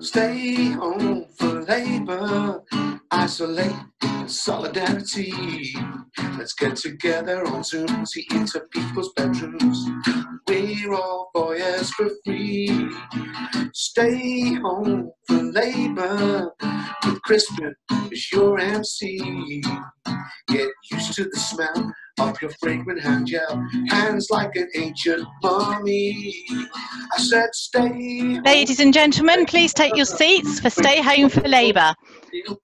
Stay home for Labour, isolate in solidarity. Let's get together on Zoom, see into people's bedrooms. We're all voyeurs for free. Stay home for Labour, with Crispin as your MC. Get used to the smell of your fragrant hand gel, hands like an ancient mummy. I said stay. Ladies and gentlemen, please take your seats for Stay Home for Labour.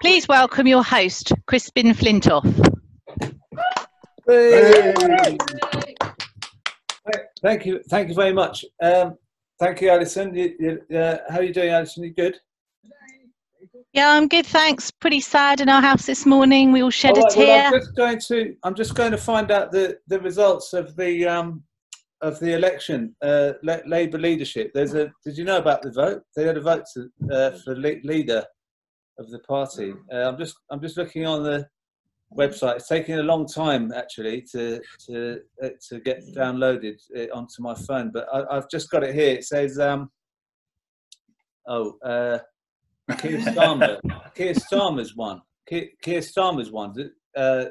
Please welcome your host, Crispin Flintoff. Hey. Thank you very much. Thank you, Alison. How are you doing, Alison? You good? Yeah, I'm good, thanks. Pretty sad in our house this morning. We all shed a tear. Well, I'm just going to find out the results of the election, Labour leadership. Did you know about the vote? They had a vote for leader of the party. I'm just looking on the website. It's taking a long time actually to get downloaded onto my phone, but I've just got it here. It says Keir Starmer. Keir Starmer's won.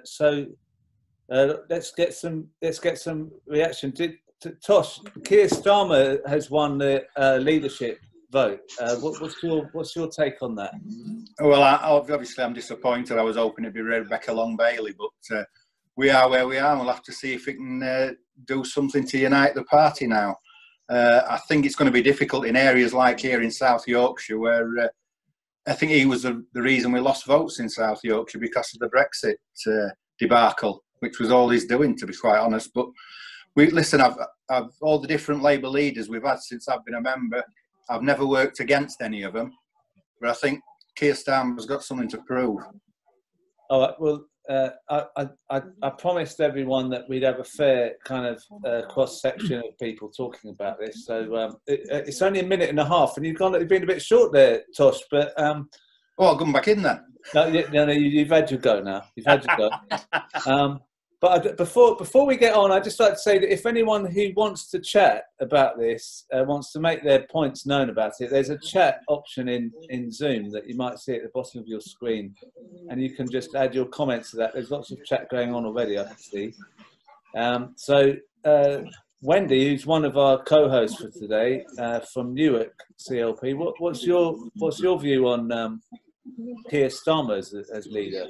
So let's get some reaction. Tosh, Keir Starmer has won the leadership vote. What's your take on that? Well, obviously I'm disappointed. I was hoping it'd be Rebecca Long-Bailey, but we are where we are. We'll have to see if it can do something to unite the party now. I think it's going to be difficult in areas like here in South Yorkshire, where I think he was the reason we lost votes in South Yorkshire because of the Brexit debacle, which was all he's doing, to be quite honest. But listen, I've all the different Labour leaders we've had since I've been a member, I've never worked against any of them, but I think Keir Starmer's got something to prove. All right, well, I promised everyone that we'd have a fair kind of cross-section of people talking about this. So it's only a minute and a half, and you've been a bit short there, Tosh. But well, I'll come back in then. No, you've had your go now. You've had your go. But before we get on, I'd just like to say that if anyone who wants to chat about this wants to make their points known about it, there's a chat option in Zoom that you might see at the bottom of your screen, and you can just add your comments to that. There's lots of chat going on already, I can see. So Wendy, who's one of our co-hosts for today from Newark CLP, what's your view on Keir Starmer as leader?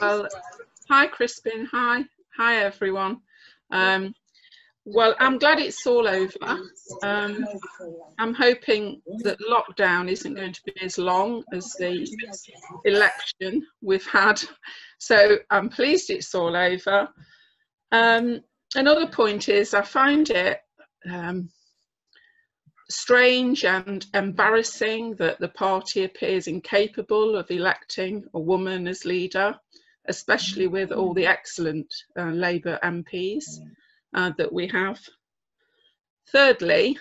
Well, hi Crispin, hi everyone. Well, I'm glad it's all over. I'm hoping that lockdown isn't going to be as long as the election we've had. So I'm pleased it's all over. Another point is I find it strange and embarrassing that the party appears incapable of electing a woman as leader, especially with all the excellent Labour MPs that we have. Thirdly,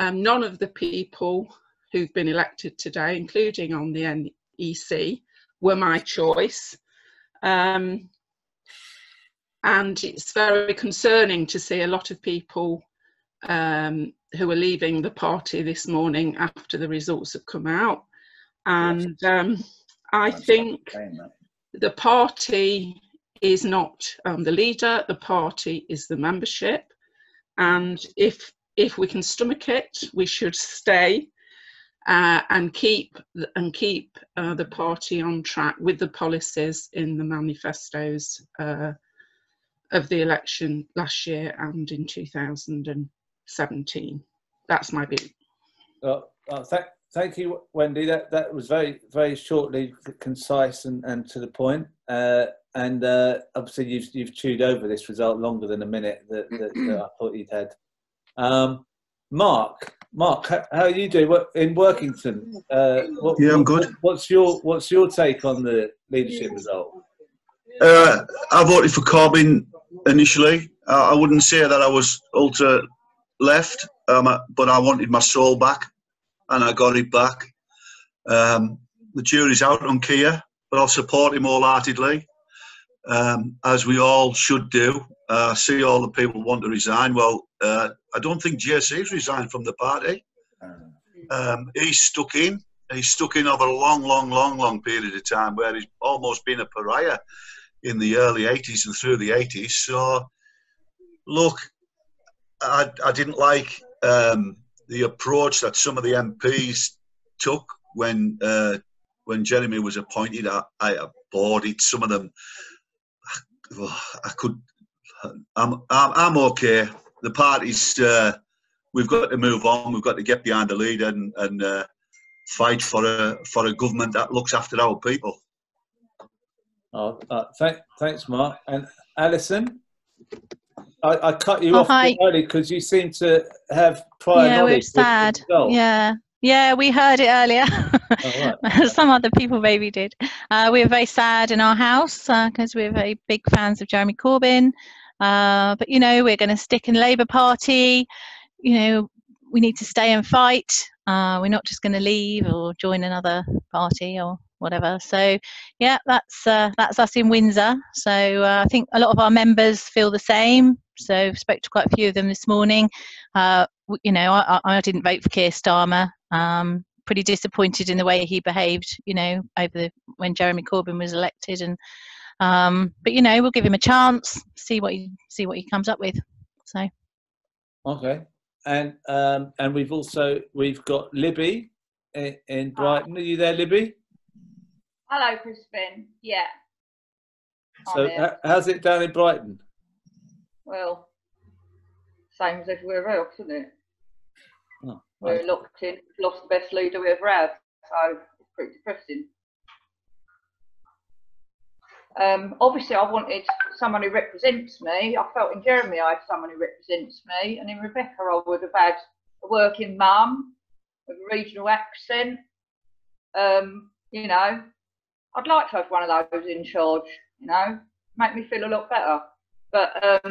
none of the people who've been elected today, including on the NEC, were my choice. And it's very concerning to see a lot of people who are leaving the party this morning after the results have come out. And I think the party is not the leader, the party is the membership, and if we can stomach it, we should stay and keep the party on track with the policies in the manifestos of the election last year and in 2017. That's my view. Thank you, Wendy. That was very, very shortly concise and to the point. And obviously, you've chewed over this result longer than a minute that I thought you'd had. Mark, how are you doing? In Workington? Yeah, I'm good. What's your take on the leadership result? I voted for Corbyn initially. I wouldn't say that I was ultra left, but I wanted my soul back. And I got it back. The jury's out on Keir, but I'll support him wholeheartedly, as we all should do. I see all the people want to resign. Well, I don't think JC's resigned from the party. He's stuck in. He's stuck in over a long period of time where he's almost been a pariah in the early 80s and through the 80s. So, look, I didn't like the approach that some of the MPs took when Jeremy was appointed. I applauded some of them. I'm okay. The party's, we've got to move on. We've got to get behind the leader and fight for a government that looks after our people. Oh, thanks, Mark. And Alison, I cut you off early because you seem to have prior knowledge. Yeah, we're sad. Yeah, we heard it earlier. Oh, right. Some other people maybe did. We were very sad in our house because we're very big fans of Jeremy Corbyn. But, you know, we're going to stick in Labour Party. You know, we need to stay and fight. We're not just going to leave or join another party or whatever. So, yeah, that's us in Windsor. So I think a lot of our members feel the same. So spoke to quite a few of them this morning. You know, I didn't vote for Keir Starmer. Pretty disappointed in the way he behaved, you know, when Jeremy Corbyn was elected. And but you know, we'll give him a chance, see what he comes up with. So okay, and we've got Libby in Brighton. Are you there, Libby? Hello, Crispin. Yeah. So how's it down in Brighton? Well, same as everywhere else, isn't it? Oh, right. We're locked in, lost the best leader we ever had, so it's pretty depressing. Obviously, I wanted someone who represents me. I felt in Jeremy I had someone who represents me, and in Rebecca I would have had a working mum with a regional accent. You know, I'd like to have one of those in charge, you know, make me feel a lot better. But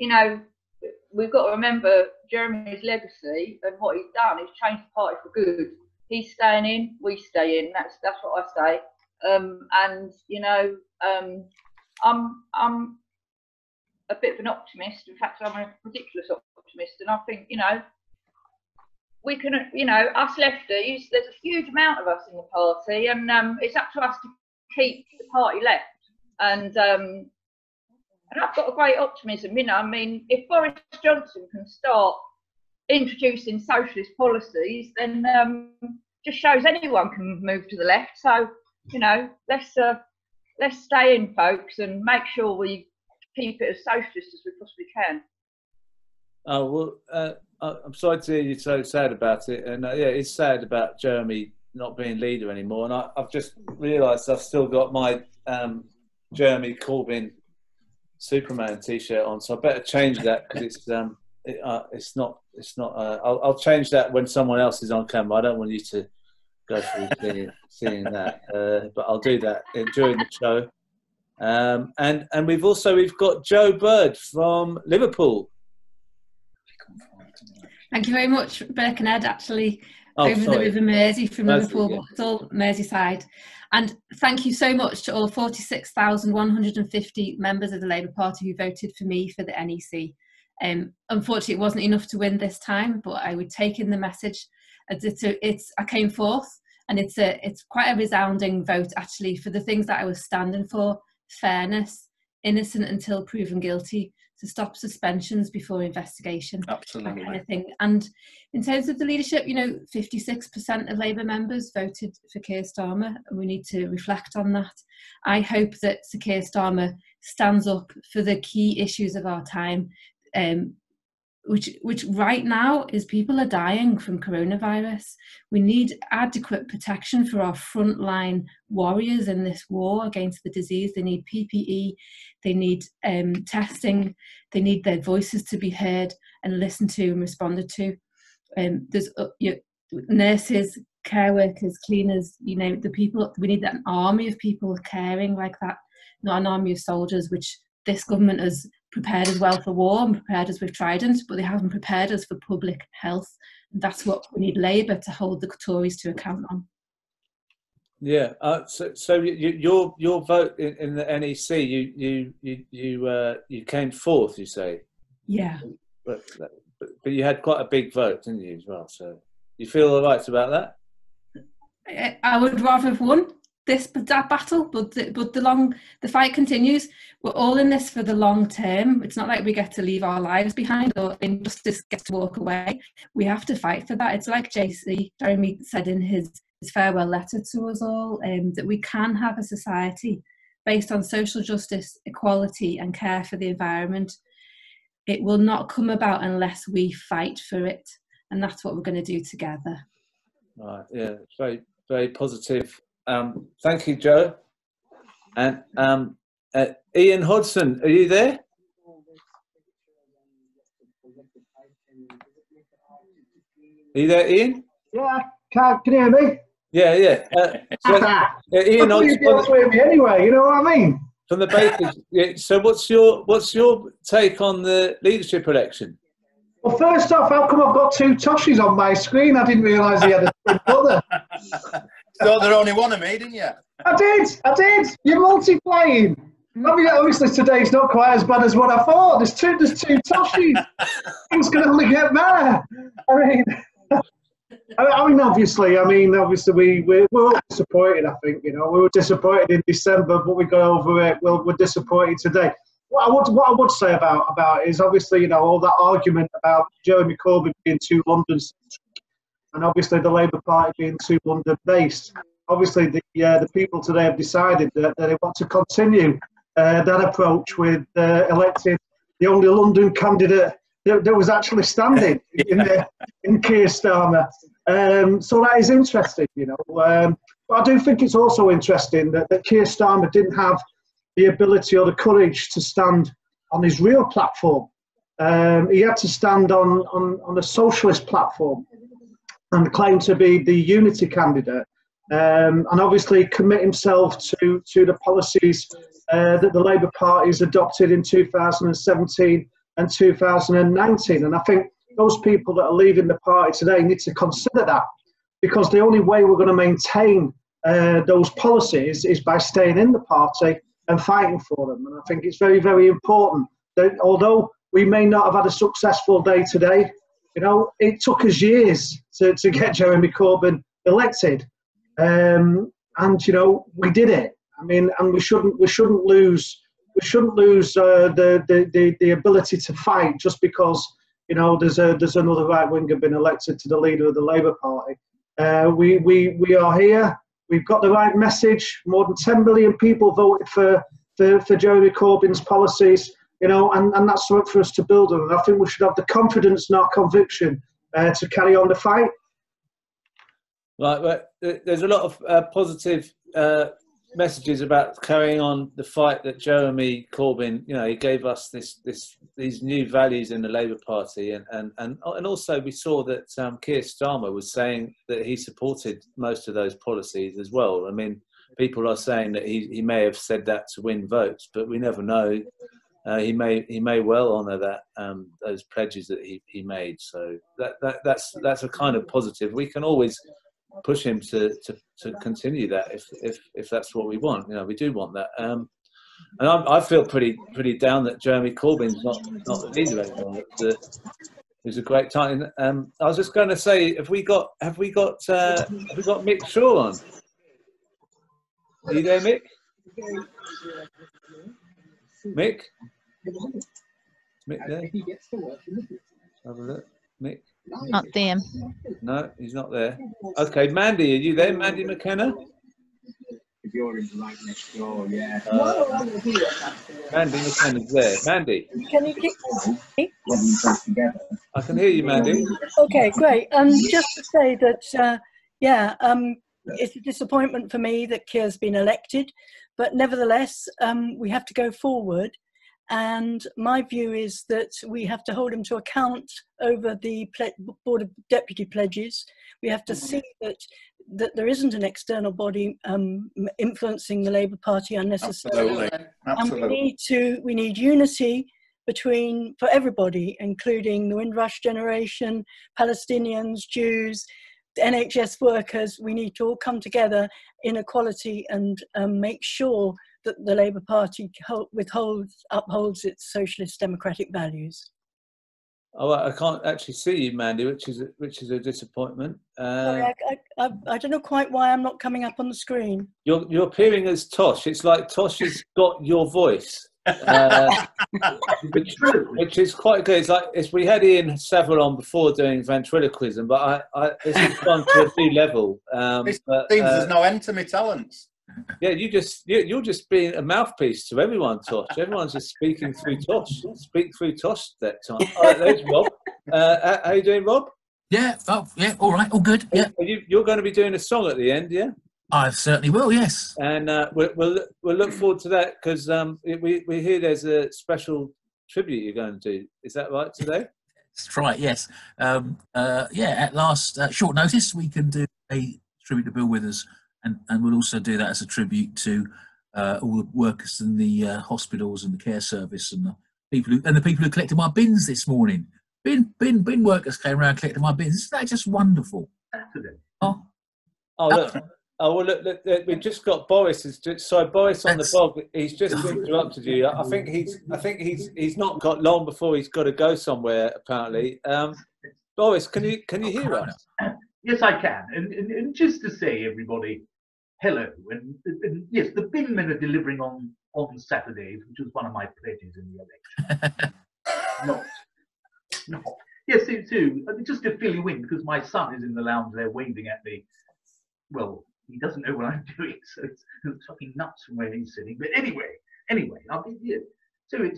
you know, we've got to remember Jeremy's legacy and what he's done. He's changed the party for good. He's staying in, we stay in. That's what I say. And you know, I'm a bit of an optimist. In fact, I'm a ridiculous optimist, and I think, you know, we can, you know, us lefties, there's a huge amount of us in the party, and it's up to us to keep the party left. And I've got a great optimism, you know. I mean, if Boris Johnson can start introducing socialist policies, then just shows anyone can move to the left. So, you know, let's stay in, folks, and make sure we keep it as socialist as we possibly can. Oh, well, I'm sorry to hear you're so sad about it. And yeah, it's sad about Jeremy not being leader anymore. And I've just realised I've still got my Jeremy Corbyn Superman T-shirt on, so I better change that because it's not. I'll change that when someone else is on camera. I don't want you to go through seeing that, but I'll do that during the show. And we've got Joe Bird from Liverpool. Thank you very much, Burke and Ed. Actually, over the River Mersey from Liverpool, yeah. It's all Merseyside. And thank you so much to all 46,150 members of the Labour Party who voted for me for the NEC. Unfortunately, it wasn't enough to win this time, but I would take in the message. I came forth, and it's quite a resounding vote, actually, for the things that I was standing for: fairness, innocent until proven guilty, to stop suspensions before investigation. Absolutely. That kind of thing. And in terms of the leadership, you know, 56% of Labour members voted for Keir Starmer, and we need to reflect on that. I hope that Sir Keir Starmer stands up for the key issues of our time, which right now is people are dying from coronavirus. We need adequate protection for our frontline warriors in this war against the disease. They need PPE, they need testing, they need their voices to be heard and listened to and responded to. There's nurses, care workers, cleaners, you know, the people. We need an army of people caring like that, not an army of soldiers, which this government has prepared as well for war and prepared as with Trident, but they haven't prepared us for public health. And that's what we need Labour to hold the Tories to account on. Yeah, your vote in the NEC, you came forth, you say. Yeah. But you had quite a big vote, didn't you, as well? So You feel all right about that? I would rather have won that battle, but the fight continues. We're all in this for the long term. It's not like we get to leave our lives behind or injustice gets to walk away. We have to fight for that. It's like Jeremy said in his farewell letter to us all, that we can have a society based on social justice, equality and care for the environment. It will not come about unless we fight for it, and that's what we're going to do together. Right, yeah, very, very positive. Thank you, Joe. And Ian Hodson, are you there? Are you there, Ian? Yeah, can you hear me? Yeah, yeah. Ian Hodson. Anyway, you know what I mean. From the Bakers. Yeah, so, what's your take on the leadership election? Well, first off, how come I've got two Toshies on my screen? I didn't realise he had a twin brother. Thought there only one of me, didn't you? I did. You're multiplying. I mean, obviously today's not quite as bad as what I thought. There's two Toshies. Things can only get better. I mean, obviously, we were disappointed. I think, you know, we were disappointed in December, but we got over it. Well, we're disappointed today. What I would say about it is, obviously, you know, all that argument about Jeremy Corbyn being too London-centric, and obviously the Labour Party being too London-based. Obviously, the people today have decided that they want to continue that approach with electing the only London candidate that was actually standing in Keir Starmer. So that is interesting, you know. But I do think it's also interesting that Keir Starmer didn't have the ability or the courage to stand on his real platform. He had to stand on a socialist platform and claim to be the unity candidate, and obviously commit himself to the policies that the Labour Party's adopted in 2017 and 2019. And I think those people that are leaving the party today need to consider that, because the only way we're going to maintain those policies is by staying in the party and fighting for them. And I think it's very, very important that although we may not have had a successful day today, you know, it took us years to get Jeremy Corbyn elected, and you know, we did it. I mean, and we shouldn't lose the ability to fight just because, you know, there's another right winger been elected to the leader of the Labour Party. We are here. We've got the right message. More than 10 million people voted for Jeremy Corbyn's policies. You know, and that's something for us to build on. And I think we should have the confidence and our conviction to carry on the fight. Right, well, there's a lot of positive messages about carrying on the fight that Jeremy Corbyn, you know, he gave us these new values in the Labour Party, and also we saw that Keir Starmer was saying that he supported most of those policies as well. I mean, people are saying that he may have said that to win votes, but we never know. He may well honour that those pledges that he made. So that's a kind of positive. We can always push him to continue that if that's what we want. You know, we do want that. And I feel pretty down that Jeremy Corbyn's not the leader anymore. It was a great time. I was just going to say, have we got Mick Shaw on? Are you there, Mick? Mick? Mick there? Have a look. Mick? Not there. No, he's not there. Okay, Mandy, are you there? Mandy McKenna? If you're in the right next door, yeah. Mandy McKenna's there. Mandy? Can you keep me? I can hear you, Mandy. Okay, great. Just to say that, it's a disappointment for me that Keir's been elected, but nevertheless, we have to go forward. And my view is that we have to hold him to account over the Board of Deputy pledges. We have to see that there isn't an external body influencing the Labour Party unnecessarily. Absolutely. And we need unity for everybody, including the Windrush generation, Palestinians, Jews, NHS workers. We need to all come together in equality and make sure that the Labour Party upholds its socialist democratic values. Oh, I can't actually see you, Mandy, which is a disappointment. Sorry, I don't know quite why I'm not coming up on the screen. You're appearing as Tosh. It's like Tosh has got your voice, which is quite good. It's like we had Ian Savile on before doing ventriloquism, but this has gone to a new level. It seems there's no end to my talents. Yeah, you're just being a mouthpiece to everyone, Tosh. Everyone's just speaking through Tosh. Speak through Tosh that time. All right, there's Rob. How you doing, Rob? Yeah, all right, all good. Yeah, you're going to be doing a song at the end, yeah? I certainly will, yes. And we'll look forward to that because we hear there's a special tribute you're going to do. Is that right today? That's right. Yes. Yeah. At last, short notice, we can do a tribute to Bill Withers. And we'll also do that as a tribute to all the workers in the hospitals and the care service and the people who collected my bins this morning. Bin workers came around collecting my bins. Isn't that just wonderful? Absolutely. Look, we've just got Boris. Boris on the bog. He's just interrupted you. I think he's not got long before he's got to go somewhere. Apparently, Boris, can you hear us? Yes, I can. And just to say, everybody, hello. And yes, the bin men are delivering on Saturdays, which was one of my pledges in the election. Not. Yes, it too. Just to fill you in, because my son is in the lounge there waving at me. Well, he doesn't know what I'm doing, so it's fucking nuts from where he's sitting. But anyway, I'll be here. So it's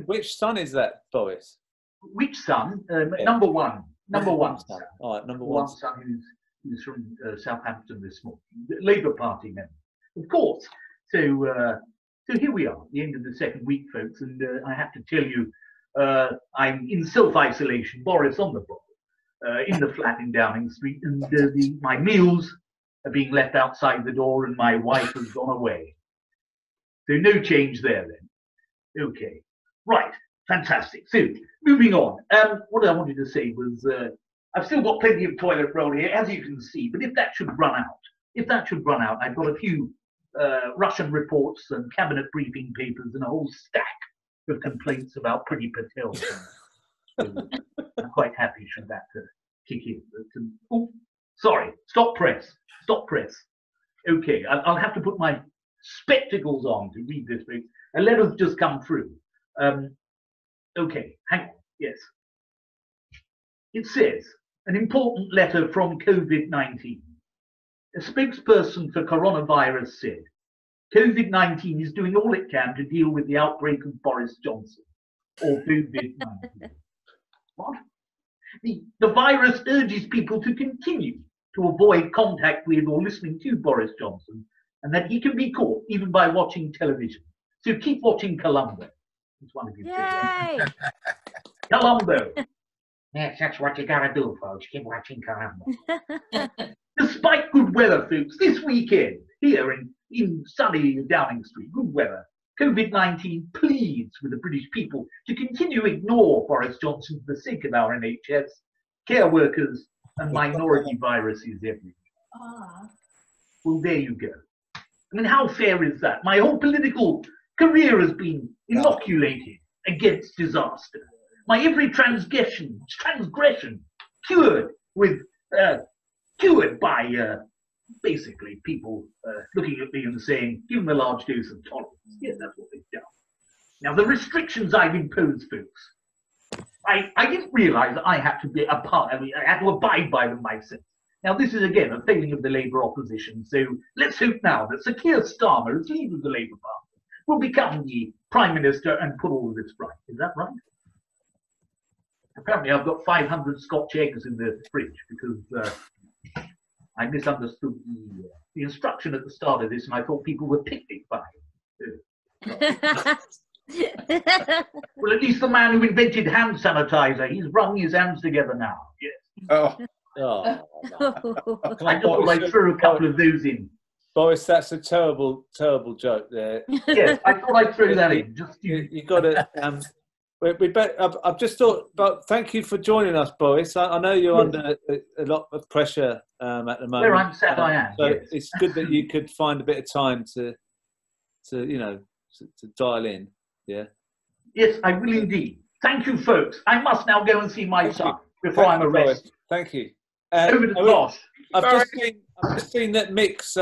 which son is that, Boris? Which son? Yeah. Number one son. All right, number one son who's from Southampton this morning, Labour Party member, of course. So here we are, at the end of the second week, folks, and I have to tell you, I'm in self-isolation, Boris on the block, in the flat in Downing Street, and my meals are being left outside the door, and my wife has gone away. So no change there, then. Okay, right. Fantastic. So, moving on. What I wanted to say was I've still got plenty of toilet roll here, as you can see, but if that should run out, I've got a few Russian reports and cabinet briefing papers and a whole stack of complaints about Priti Patel. So I'm quite happy should that kick in. Oh, sorry. Stop press. Okay, I'll have to put my spectacles on to read this, folks. A letter's just come through. Okay, hang on, yes. It says, an important letter from COVID-19. A spokesperson for coronavirus said, COVID-19 is doing all it can to deal with the outbreak of Boris Johnson, or COVID-19. What? The virus urges people to continue to avoid contact with or listening to Boris Johnson, and that he can be caught even by watching television. So keep watching Columbo. One of you. Yay! Columbo. Yes, that's what you gotta do, folks. Keep watching Columbo. Despite good weather, folks, this weekend here in sunny Downing Street, good weather, COVID-19 pleads with the British people to continue to ignore Boris Johnson for the sake of our NHS, care workers, and minority viruses everywhere. Ah. Well, there you go. I mean, how fair is that? My whole political career has been inoculated against disaster. My every transgression cured by basically people looking at me and saying, give them a large dose of tolerance. Yeah, that's what they've done. Now, the restrictions I've imposed, folks, I didn't realise that I had to be abide by them myself. Now, this is, again, a failing of the Labour opposition, so let's hope now that Sir Keir Starmer, as leader of the Labour Party, will become the Prime Minister and put all of this right. Is that right? Apparently I've got 500 Scotch eggs in the fridge because I misunderstood the instruction at the start of this and I thought people were picnic buying. Well, at least the man who invented hand sanitizer, he's wrung his hands together now. Yes. Oh. I thought I threw a couple of those in. Boris, that's a terrible, terrible joke there. Yes, I thought I threw that in. Just you got to. I've just thought about. Thank you for joining us, Boris. I know you're under a lot of pressure at the moment. Where I'm sat, I am. So yes. It's good that you could find a bit of time to dial in. Yeah. Yes, I will indeed. Thank you, folks. I must now go and see my son before I'm arrested. Thank you. Over to Tosh. I've just seen that Mick's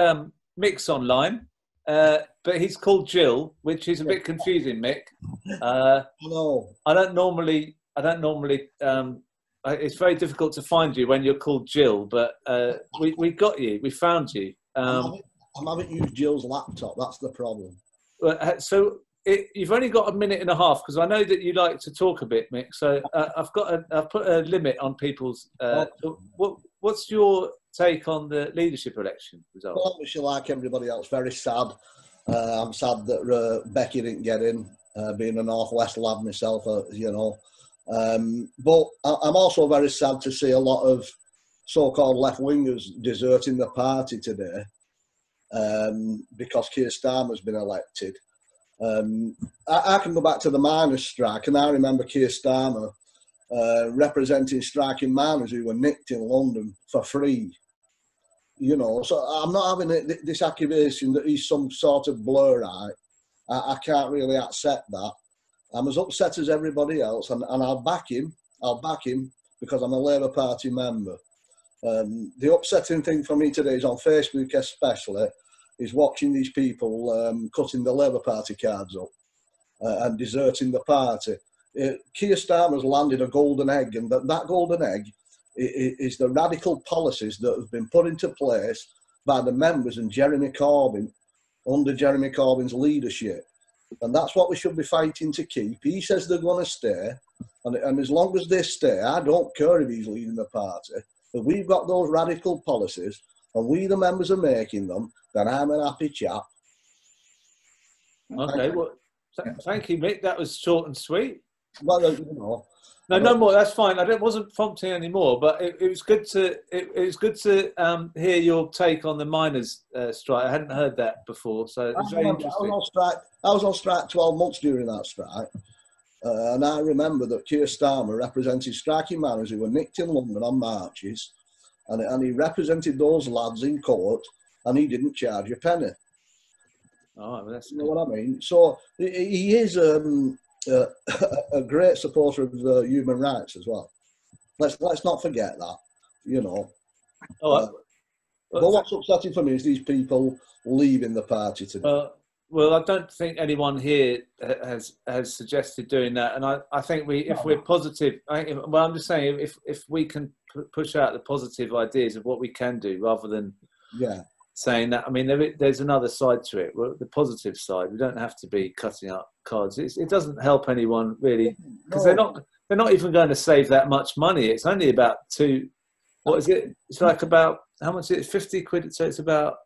online, but he's called Jill, which is a bit confusing, Mick. Hello. I don't normally, it's very difficult to find you when you're called Jill, but we got you. We found you. I haven't used Jill's laptop. That's the problem. So you've only got a minute and a half, because I know that you like to talk a bit, Mick. So I've put a limit on people's. What's your take on the leadership election result? Well, obviously, like everybody else, very sad. I'm sad that Becky didn't get in. Being a Northwest lad myself, you know. But I'm also very sad to see a lot of so-called left-wingers deserting the party today because Keir Starmer's been elected. I can go back to the miners' strike, and I remember Keir Starmer representing striking miners who were nicked in London for free. You know, so I'm not having this accusation that he's some sort of Blairite. I can't really accept that. I'm as upset as everybody else, and I'll back him. I'll back him because I'm a Labour Party member. The upsetting thing for me today is on Facebook especially, is watching these people cutting the Labour Party cards up and deserting the party. Keir Starmer's landed a golden egg, and that golden egg is the radical policies that have been put into place by the members and Jeremy Corbyn, under Jeremy Corbyn's leadership. And that's what we should be fighting to keep. He says they're going to stay. And as long as they stay, I don't care if he's leading the party. If we've got those radical policies and we, the members, are making them, then I'm a happy chap. Okay, well, thank you, Mick. That was short and sweet. Well, you know. No, no more. That's fine. I wasn't prompting anymore, but it was good to hear your take on the miners' strike. I hadn't heard that before, so it was very interesting. I was on strike 12 months during that strike, and I remember that Keir Starmer represented striking miners who were nicked in London on marches, and he represented those lads in court, and he didn't charge a penny. Oh, that's you know what I mean. So he is. A great supporter of human rights as well. Let's not forget that, you know. Oh, but what's upsetting for me is these people leaving the party today. Well, I don't think anyone here has suggested doing that, and I think if we're positive, well, I'm just saying if we can push out the positive ideas of what we can do rather than saying that, I mean, there's another side to it. The positive side. We don't have to be cutting up cards. It doesn't help anyone really, because they're not even going to save that much money. It's only about two. What is it? It's like about how much is it? 50 quid. So it's about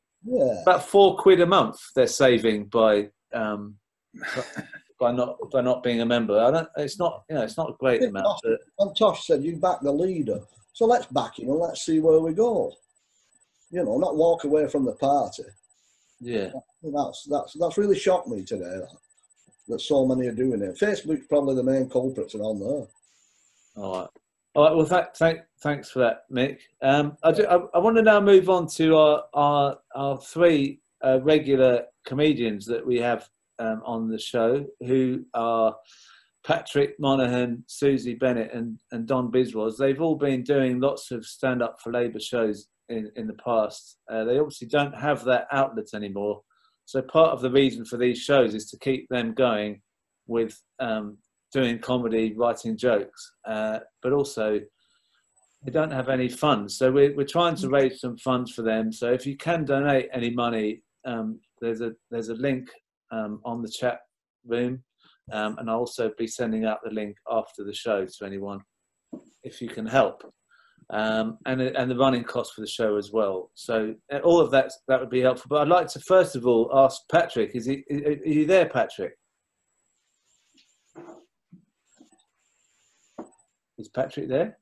4 quid a month they're saving by not being a member. It's not, you know, it's not a great amount. And Tosh said you back the leader, so let's back him and let's see where we go. You know, not walk away from the party. Yeah, that's really shocked me today. That so many are doing it. Facebook's probably the main culprits are on there. All right. Well, thanks for that, Mick. I want to now move on to our three regular comedians that we have on the show, who are Patrick Monahan, Susie Bennett, and Don Biswas. They've all been doing lots of stand up for Labour shows in the past. They obviously don't have that outlet anymore, so part of the reason for these shows is to keep them going with doing comedy, writing jokes, but also they don't have any funds, so we're trying to raise some funds for them. So if you can donate any money, there's a link on the chat room, and I'll also be sending out the link after the show to anyone if you can help. And the running cost for the show as well. So all of that would be helpful. But I'd like to first of all ask Patrick. Are you there, Patrick? Is Patrick there?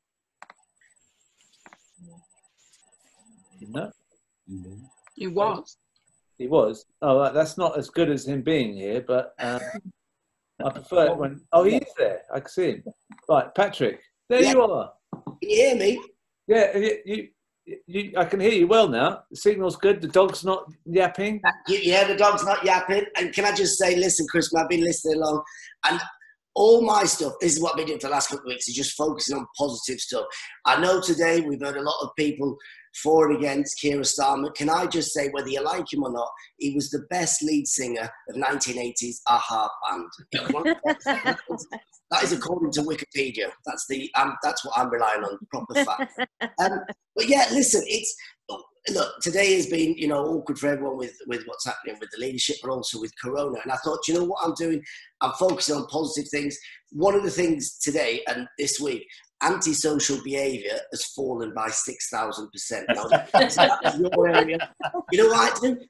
No. He was. He was. Oh, that's not as good as him being here, but I prefer it when. Oh, he is there. I can see him. Right, Patrick. There you are. Can you hear me? Yeah, I can hear you well now. The signal's good. The dog's not yapping. Yeah, the dog's not yapping. And can I just say, listen, Chris, I've been listening along, and All my stuff, this is what I've been doing for the last couple of weeks, is just focusing on positive stuff. I know today we've heard a lot of people for and against Keir Starmer. Can I just say, whether you like him or not, he was the best lead singer of 1980s AHA band. That is according to Wikipedia. That's what I'm relying on, proper fact. But yeah, listen, it's... Look, today has been, you know, awkward for everyone with what's happening with the leadership, but also with Corona. And I thought, you know what I'm doing? I'm focusing on positive things. One of the things today and this week, antisocial behaviour has fallen by 6,000%. You know what I did?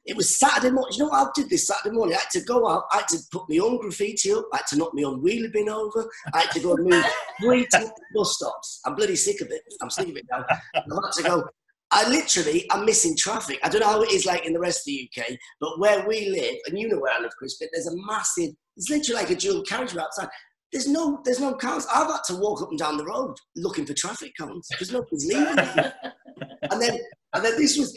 It was Saturday morning. You know what I did this Saturday morning? I had to go out. I had to put my own graffiti up. I had to knock my own wheelie bin over. I had to go and move 3 bus stops. I'm bloody sick of it. I'm sick of it now. I had to go... I'm missing traffic. I don't know how it is like in the rest of the UK, but where we live, and you know where I live, Chris, but there's a massive, it's literally like a dual carriageway outside. There's no cars. I've had to walk up and down the road looking for traffic cones because nobody's leaving. And then this was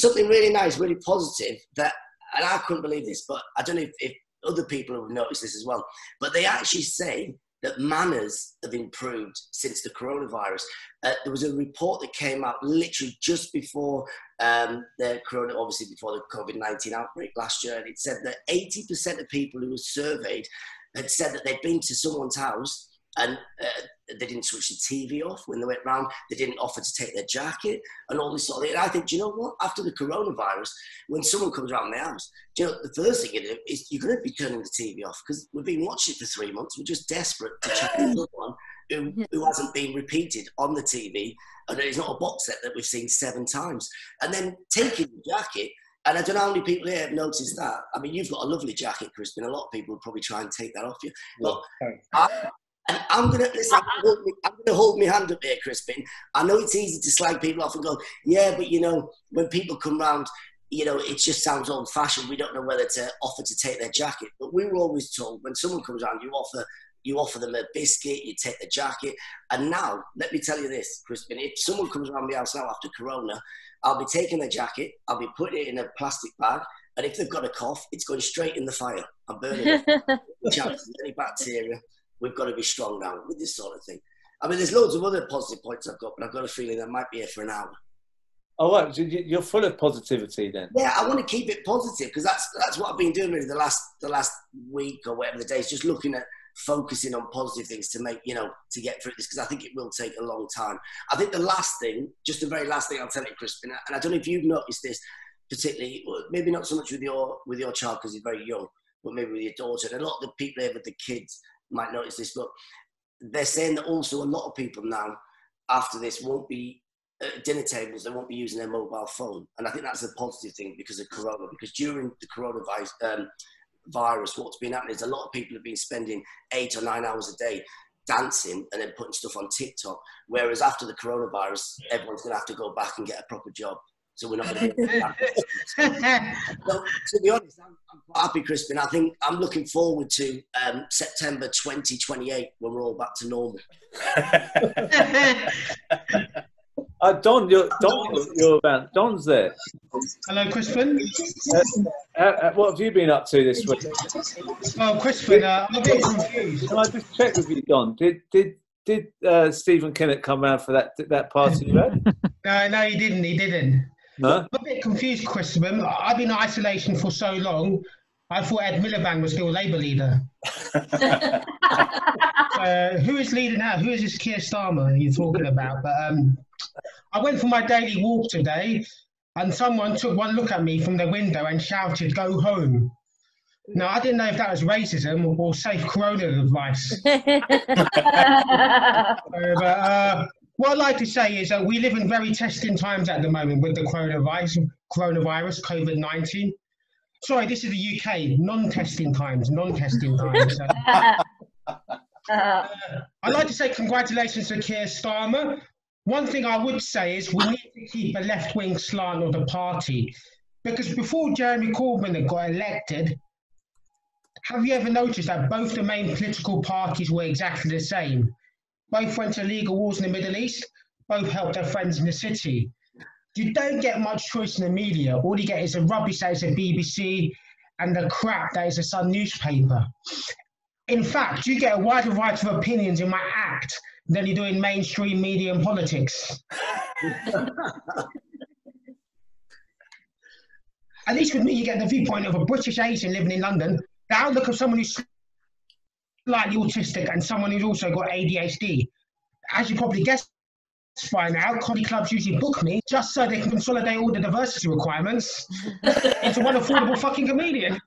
something really nice, really positive that, and I couldn't believe this, but I don't know if other people have noticed this as well, but they actually say that manners have improved since the coronavirus. There was a report that came out literally just before before the COVID-19 outbreak last year, and it said that 80% of people who were surveyed had said that they'd been to someone's house and they didn't switch the TV off when they went round, they didn't offer to take their jacket and all this sort of thing. And I think, do you know what? After the coronavirus, when someone comes around the house, do you know, the first thing you do is you're going to be turning the TV off because we've been watching it for 3 months. We're just desperate to check someone who hasn't been repeated on the TV, and it's not a box set that we've seen 7 times. And then taking the jacket, and I don't know how many people here have noticed that. I mean, you've got a lovely jacket, Crispin. A lot of people would probably try and take that off you. Look, and I'm gonna hold my hand up here, Crispin. I know it's easy to slag people off and go, yeah, but you know, when people come round, you know, it just sounds old-fashioned. We don't know whether to offer to take their jacket. But we were always told when someone comes round, you offer them a biscuit, you take the jacket. And now, let me tell you this, Crispin, if someone comes round my house now after Corona, I'll be taking their jacket, I'll be putting it in a plastic bag. And if they've got a cough, it's going straight in the fire. I'm burning it. No chance of any bacteria. We've got to be strong now with this sort of thing. I mean, there's loads of other positive points I've got, but I've got a feeling I might be here for an hour. Oh, right. You're full of positivity then. Yeah, I want to keep it positive because that's what I've been doing really the last week or whatever the day is, just looking at focusing on positive things to make, you know, to get through this because I think it will take a long time. I think the last thing, just the very last thing I'll tell you, Crispin, and I don't know if you've noticed this particularly, maybe not so much with your child because he's very young, but maybe with your daughter. And a lot of the people here with the kids might notice this, but they're saying that also a lot of people now after this won't be at dinner tables, they won't be using their mobile phone. And I think that's a positive thing because of Corona, because during the coronavirus virus, what's been happening is a lot of people have been spending 8 or 9 hours a day dancing and then putting stuff on TikTok, whereas after the coronavirus, everyone's going to have to go back and get a proper job. So we're not going to be able to do that. So, to be honest, I'm quite happy, Crispin. I think I'm looking forward to September 2028 when we're all back to normal. Don's there. Hello, Crispin. What have you been up to this week? Well, Crispin, I'm a bit confused. Can I just check with you, Don? Did Stephen Kennett come round for that party you had? No, he didn't. No? I'm a bit confused, Crispin. I've been in isolation for so long, I thought Ed Miliband was still Labour leader. Who is leading now? Who is this Keir Starmer you're talking about? But I went for my daily walk today and someone took one look at me from the window and shouted, "Go home." Now, I didn't know if that was racism or safe Corona advice. But what I'd like to say is that we live in very testing times at the moment with the coronavirus, COVID-19. Sorry, this is the UK, non-testing times. So. I'd like to say congratulations to Keir Starmer. One thing I would say is we need to keep a left-wing slant of the party because before Jeremy Corbyn got elected, have you ever noticed that both the main political parties were exactly the same? Both went to legal wars in the Middle East, both helped their friends in the city. You don't get much choice in the media. All you get is the rubbish that is the BBC and the crap that is the Sun newspaper. In fact, you get a wider variety of opinions in my act than you do in mainstream media and politics. At least with me, you get the viewpoint of a British Asian living in London, the outlook of someone who's slightly autistic and someone who's also got ADHD. As you probably guessed by now, comedy clubs usually book me just so they can consolidate all the diversity requirements into one affordable fucking comedian.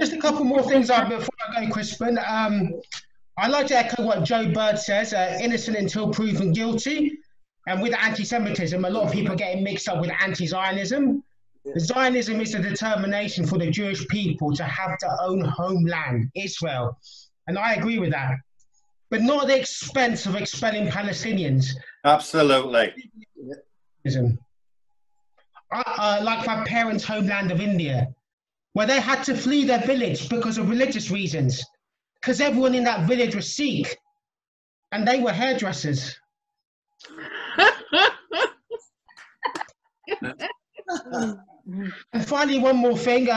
Just a couple more things before I go, Crispin. I'd like to echo what Joe Bird says, innocent until proven guilty. And with anti-Semitism, a lot of people are getting mixed up with anti-Zionism. Zionism is the determination for the Jewish people to have their own homeland, Israel. And I agree with that. But not at the expense of expelling Palestinians. Absolutely. Like my parents' homeland of India, where they had to flee their village because of religious reasons, because everyone in that village was Sikh, and they were hairdressers. And finally, one more thing,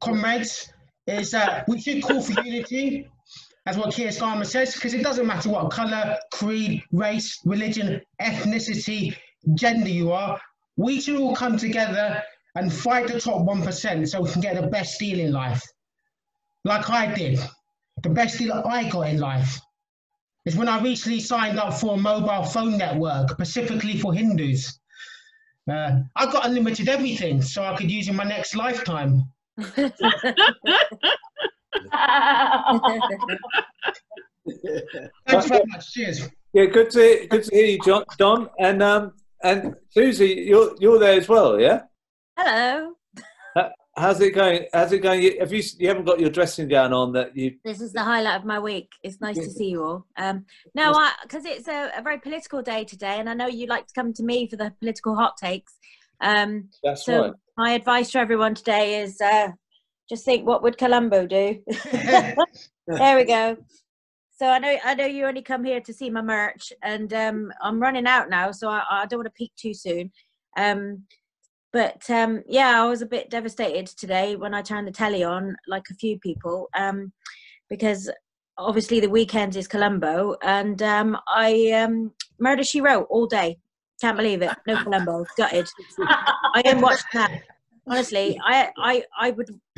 comrades, is that we should call for unity, as what Keir Starmer says, because it doesn't matter what colour, creed, race, religion, ethnicity, gender you are, we should all come together and fight the top 1% so we can get the best deal in life. Like I did. The best deal I got in life is when I recently signed up for a mobile phone network, specifically for Hindus. I got unlimited everything, so I could use in my next lifetime. Thanks very much. Cheers. Yeah, good to hear you, John, Don, and Susie, you're there as well, yeah? Hello. How's it going? How's it going? Have you haven't got your dressing gown on that you? This is the highlight of my week. It's nice to see you all. No, because it's a very political day today, and I know you like to come to me for the political hot takes. That's so right. My advice to everyone today is just think, what would Columbo do? There we go. So I know you only come here to see my merch, and I'm running out now, so I don't want to peek too soon. But yeah, I was a bit devastated today when I turned the telly on, like a few people, because obviously the weekend is Columbo, and Murder She Wrote all day. Can't believe it. No Columbo. Gutted. I didn't watch that. Honestly, I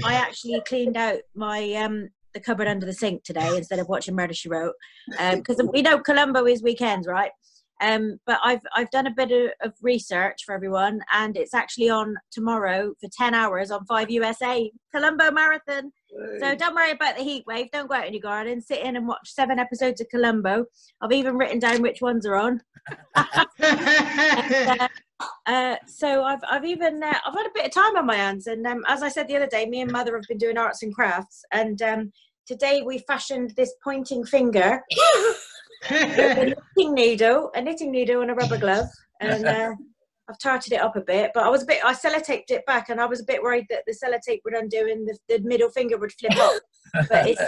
actually cleaned out my the cupboard under the sink today instead of watching Murder She Wrote, because we know Columbo is weekends, right? But I've done a bit of research for everyone, and it's actually on tomorrow for 10 hours on 5 USA, Columbo Marathon. Hey. So don't worry about the heat wave. Don't go out in your garden. Sit in and watch 7 episodes of Columbo. I've even written down which ones are on. And, so I've even I've had a bit of time on my hands, and as I said the other day, me and Mother have been doing arts and crafts, and today we fashioned this pointing finger. a knitting needle and a rubber glove, and I've tarted it up a bit, but I sellotaped it back, and I was a bit worried that the sellotape would undo and the middle finger would flip off. But it's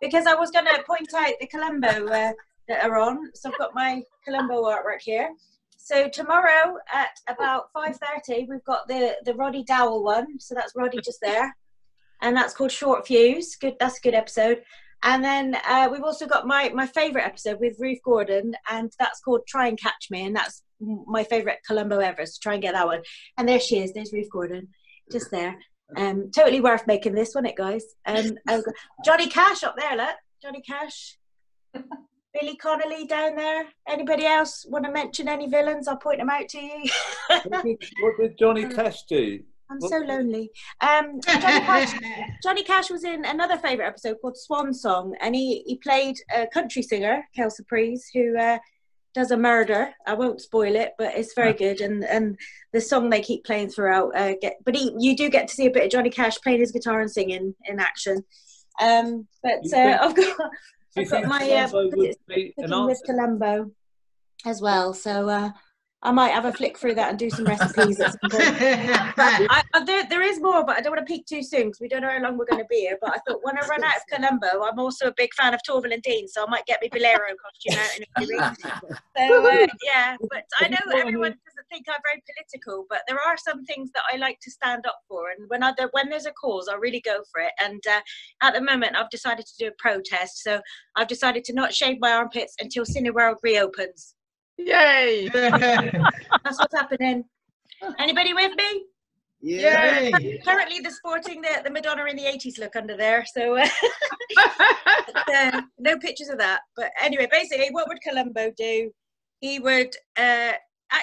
because I was going to point out the Columbo that are on, so I've got my Columbo artwork here. So tomorrow at about 5:30 we've got the Roddy Dowell one, so that's Roddy just there, and that's called Short Fuse. Good, that's a good episode. And then we've also got my favourite episode with Ruth Gordon, and that's called Try and Catch Me, and that's my favourite Columbo ever, so try and get that one. And there she is, there's Ruth Gordon, just there. Totally worth making this, wasn't it, guys? Johnny Cash up there, look. Johnny Cash. Billy Connolly down there. Anybody else want to mention any villains? I'll point them out to you. What did Johnny Cash do? I'm so lonely. Johnny Cash was in another favourite episode called Swan Song, and he played a country singer, Kelsey Preece, who does a murder. I won't spoil it, but it's very good. And the song they keep playing throughout. You do get to see a bit of Johnny Cash playing his guitar and singing in action. I've got my cooking with Columbo as well. So. I might have a flick through that and do some recipes at some point. There is more, but I don't want to peek too soon because we don't know how long we're going to be here. But I thought when I run out of Columbo, I'm also a big fan of Torvill and Dean, so I might get my Bolero costume out in a few weeks. So, yeah, but I know everyone doesn't think I'm very political, but there are some things that I like to stand up for. And when there's a cause, I really go for it. And at the moment, I've decided to do a protest. So I've decided to not shave my armpits until Cineworld reopens. Yay! That's what's happening. Anybody with me? Yay! Yeah, currently the sporting the Madonna in the 80s look under there, so but, no pictures of that. But anyway, basically what would Columbo do? He would act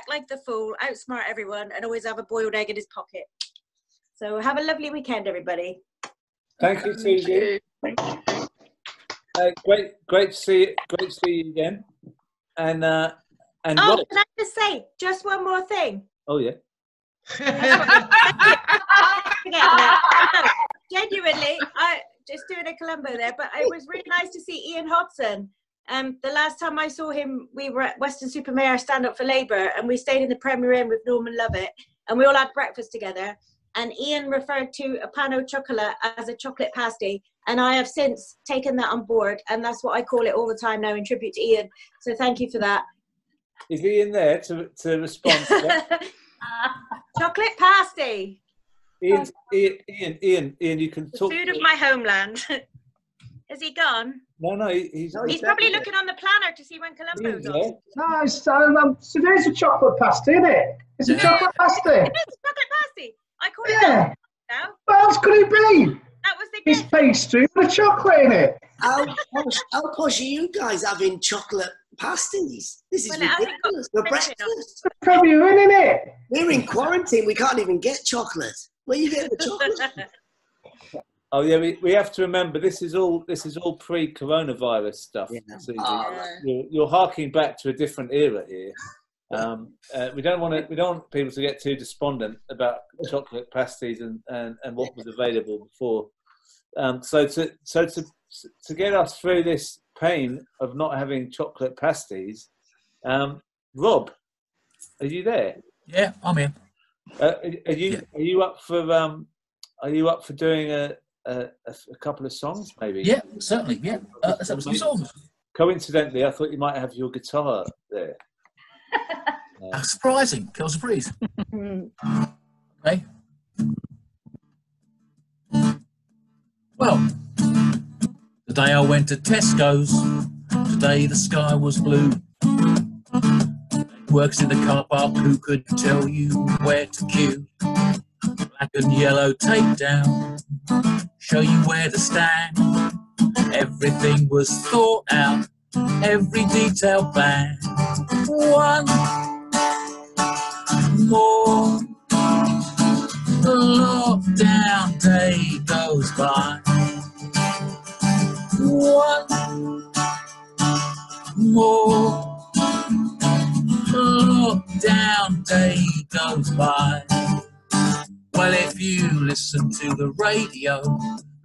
like the fool, outsmart everyone, and always have a boiled egg in his pocket. So have a lovely weekend, everybody. Thank you, Susie. Thank you. Great to see you again. And oh, can I just say just one more thing? Oh yeah. Genuinely, I just doing a Columbo there, but it was really nice to see Ian Hodson. The last time I saw him, we were at Weston Super Mare Stand Up for Labour, and we stayed in the Premier Inn with Norman Lovett, and we all had breakfast together. And Ian referred to a pan au chocolat as a chocolate pasty, and I have since taken that on board, and that's what I call it all the time now in tribute to Ian. So thank you for that. Is Ian there to respond to that? Chocolate pasty. Ian, you can talk. The food of my homeland. Has he gone? No, he's probably looking on the planner to see when Columbo's on. Nice. So there's a chocolate pasty, isn't it? It's a chocolate pasty. It is a chocolate pasty. I call it that. What else could it be? That was the gift. It's pastry with chocolate in it. How posh are you guys having chocolate pasties? This is ridiculous. We're breakfast. Premier Inn, isn't it? We're in quarantine. We can't even get chocolate. Where are you getting the chocolate? Oh yeah, we have to remember this is all pre-coronavirus stuff. Yeah. So you're harking back to a different era here. We don't want people to get too despondent about chocolate pasties and what was available before. So to get us through this pain of not having chocolate pasties, Rob, are you there? Yeah, I'm in. Are you up for doing a couple of songs maybe? Yeah, certainly. Yeah, some songs. Coincidentally, I thought you might have your guitar there. How surprising! Kill surprise. Okay. Well, the day I went to Tesco's, today the sky was blue. Works in the car park, who could tell you where to queue? Black and yellow tape down, show you where to stand. Everything was thought out, every detail planned. One more lockdown day goes by. One more lockdown day goes by. Well, if you listen to the radio,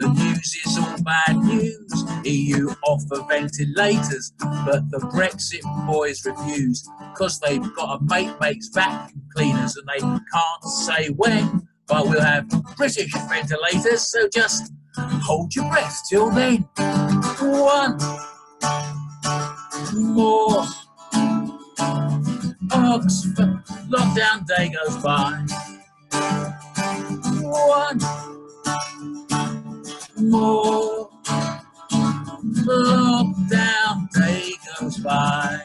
the news is all bad news. EU offer ventilators, but the Brexit boys refuse, because they've got a mate makes vacuum cleaners and they can't say when, but we'll have British ventilators, so just hold your breath till then. One more Oxford lockdown day goes by. One more lockdown day goes by.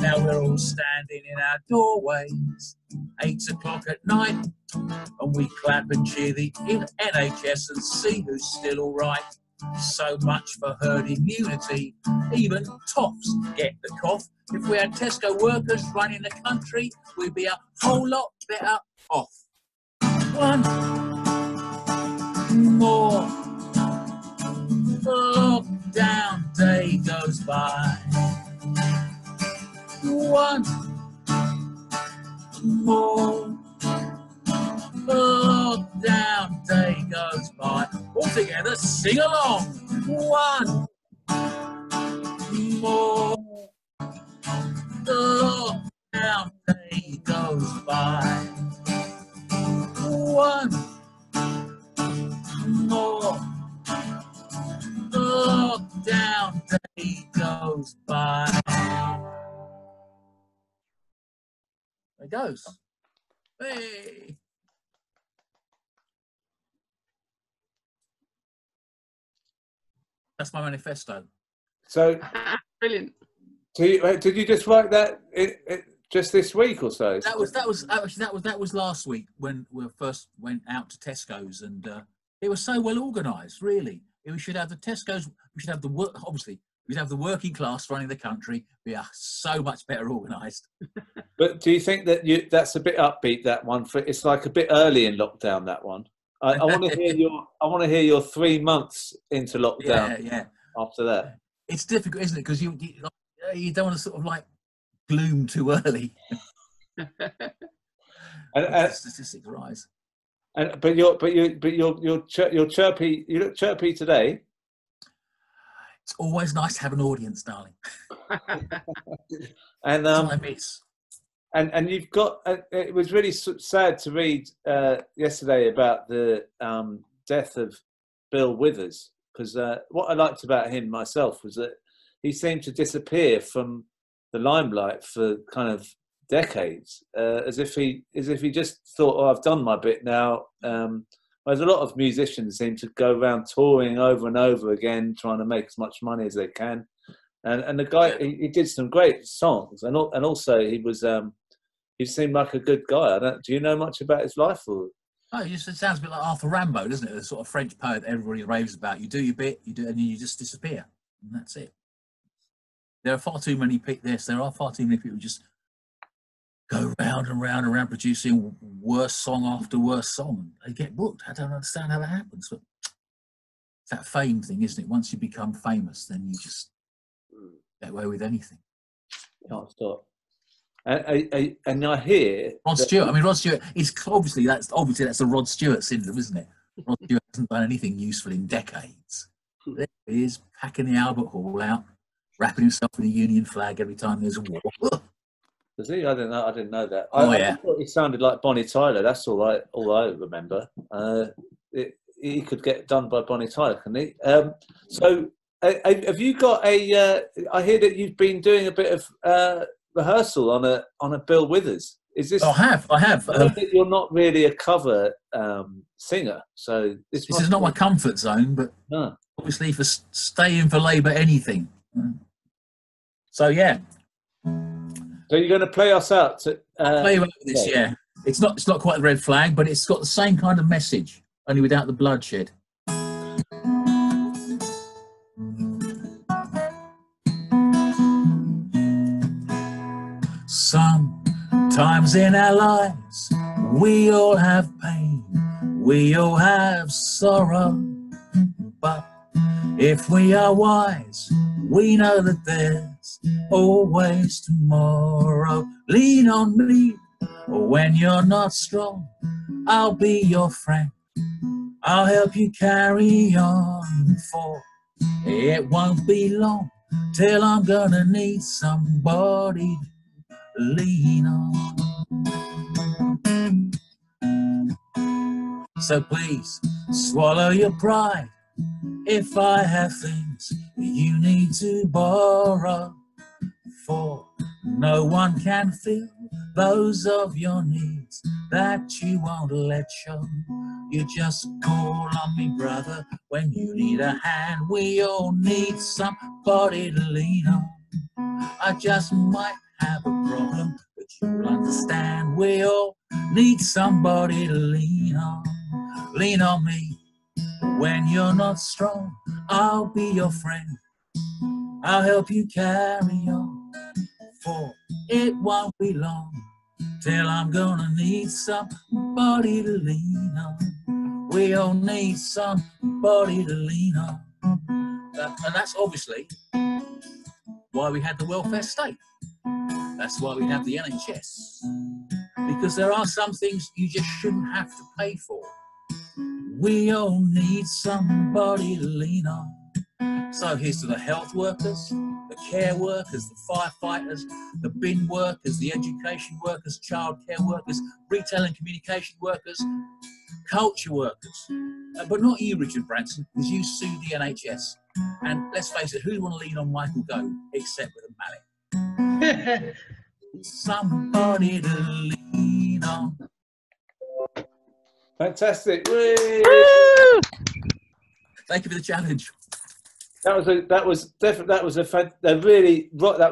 Now we're all standing in our doorways, 8 o'clock at night, and we clap and cheer the NHS and see who's still all right. So much for herd immunity. Even toffs get the cough. If we had Tesco workers running the country, we'd be a whole lot better off. One more lockdown day goes by. One more lockdown day goes by. All together, sing along. One more lockdown day goes by. One more lockdown day goes by. There it goes. Hey. That's my manifesto. So brilliant. So you, did you just write that just this week or so? That was last week when we first went out to Tesco's, and it was so well organised. Really, we should have the Tesco's. We should have the work. Obviously, we'd have the working class running the country. We are so much better organised. But do you think that that's a bit upbeat? That one for it's like a bit early in lockdown. That one. I want to hear your. I want to hear your 3 months into lockdown. Yeah, yeah. After that, it's difficult, isn't it? Because you don't want to sort of like gloom too early. And statistics rise. And but you're chirpy. You look chirpy today. It's always nice to have an audience, darling. And I miss. And you've got, it was really sad to read yesterday about the death of Bill Withers, because what I liked about him myself was that he seemed to disappear from the limelight for kind of decades, as if he just thought, oh, I've done my bit now. Whereas a lot of musicians seem to go around touring over and over again, trying to make as much money as they can. And the guy, he did some great songs, and also he was. He seemed like a good guy. Do you know much about his life? Or? Oh, it sounds a bit like Arthur Rimbaud, doesn't it? The sort of French poet that everybody raves about. You do your bit, you do, and then you just disappear, and that's it. There are far too many people who just go round and round and round producing worse song after worse song. They get booked. I don't understand how that happens. But it's that fame thing, isn't it? Once you become famous, then you just get away with anything. Can't stop. And I hear Rod Stewart. I mean, Rod Stewart is obviously that's the Rod Stewart syndrome, isn't it? Rod Stewart hasn't done anything useful in decades. There he is, packing the Albert Hall out, wrapping himself in a Union flag every time there's a war. Does he? I didn't know that. Oh, I thought he sounded like Bonnie Tyler. That's all I remember. He could get done by Bonnie Tyler, couldn't he? Have you got a? I hear that you've been doing a bit of rehearsal on a Bill Withers. Is this? I have. You're not really a cover singer, so this is not my comfort zone. But obviously, for staying for Labour, anything. So yeah. So you're going to play us out? I'll play you out with this, yeah. It's not quite the red flag, but it's got the same kind of message, only without the bloodshed. Sometimes in our lives we all have pain, we all have sorrow, but if we are wise we know that there's always tomorrow. Lean on me when you're not strong, I'll be your friend, I'll help you carry on, for it won't be long till I'm gonna need somebody to lean on. So please swallow your pride if I have things you need to borrow, for no one can fill those of your needs that you won't let show. You just call on me, brother, when you need a hand. We all need somebody to lean on. I just might have a problem, but you'll understand. We all need somebody to lean on. Lean on me when you're not strong, I'll be your friend, I'll help you carry on, for it won't be long till I'm gonna need somebody to lean on. We all need somebody to lean on. And that's obviously why we had the welfare state. That's why we have the NHS, because there are some things you just shouldn't have to pay for. We all need somebody to lean on. So here's to the health workers, the care workers, the firefighters, the bin workers, the education workers, childcare workers, retail and communication workers, culture workers. But not you, Richard Branson, because you sued the NHS. And let's face it, who would want to lean on Michael Gove except with a mallet? somebody to lean on. Fantastic. Woo! Woo! Thank you for the challenge. That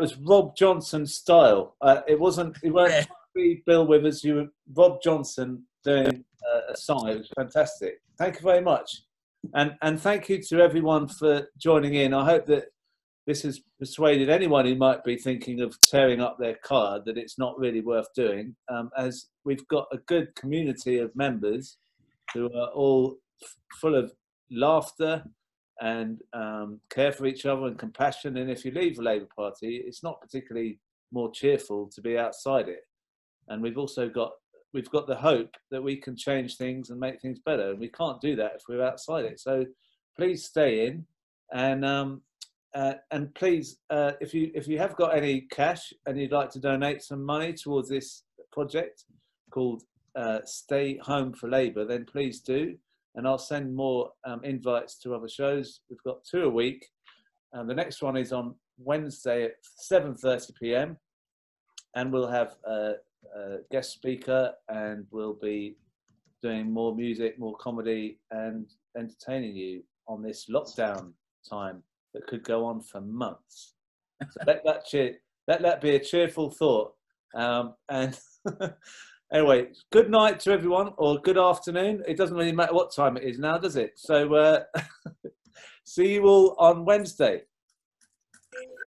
was Robb Johnson style. It weren't Bill Withers. You were Robb Johnson doing a song. It was fantastic. Thank you very much, and thank you to everyone for joining in. I hope that this has persuaded anyone who might be thinking of tearing up their car that it's not really worth doing, as we've got a good community of members who are all full of laughter and care for each other and compassion. And if you leave the Labour Party, it's not particularly more cheerful to be outside it. And we've also got, the hope that we can change things and make things better. And we can't do that if we're outside it. So please stay in, and please, if you have got any cash and you'd like to donate some money towards this project called Stay Home for Labour, then please do. And I'll send more invites to other shows. We've got 2 a week. And the next one is on Wednesday at 7:30 p.m. And we'll have a guest speaker, and we'll be doing more music, more comedy, and entertaining you on this lockdown time that could go on for months. So let that be a cheerful thought. And anyway, good night to everyone, or good afternoon. It doesn't really matter what time it is now, does it? So see you all on Wednesday.